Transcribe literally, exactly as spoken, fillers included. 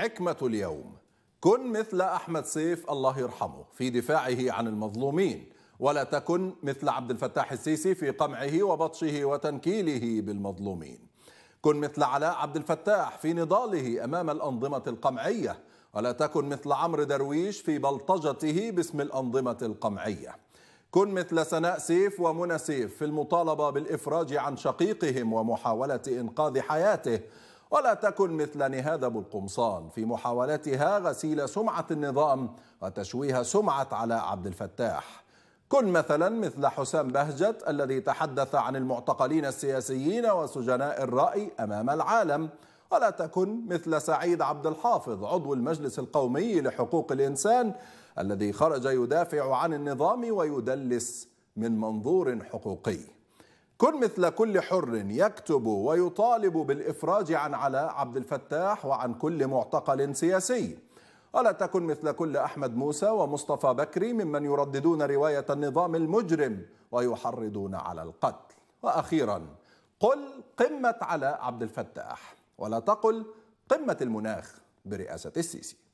حكمة اليوم: كن مثل أحمد سيف الله يرحمه في دفاعه عن المظلومين، ولا تكن مثل عبد الفتاح السيسي في قمعه وبطشه وتنكيله بالمظلومين. كن مثل علاء عبد الفتاح في نضاله أمام الأنظمة القمعية، ولا تكن مثل عمرو درويش في بلطجته باسم الأنظمة القمعية. كن مثل سناء سيف ومنى سيف في المطالبة بالإفراج عن شقيقهم ومحاولة إنقاذ حياته، ولا تكن مثل نهاد أبو القمصان في محاولتها غسيل سمعة النظام وتشويه سمعة علاء عبد الفتاح. كن مثلا مثل حسام بهجت الذي تحدث عن المعتقلين السياسيين وسجناء الرأي أمام العالم، ولا تكن مثل سعيد عبد الحافظ عضو المجلس القومي لحقوق الإنسان الذي خرج يدافع عن النظام ويدلس من منظور حقوقي. كن مثل كل حر يكتب ويطالب بالإفراج عن علاء عبد الفتاح وعن كل معتقل سياسي، ولا تكن مثل كل أحمد موسى ومصطفى بكري ممن يرددون رواية النظام المجرم ويحرضون على القتل. وأخيرا، قل قمة علاء عبد الفتاح ولا تقل قمة المناخ برئاسة السيسي.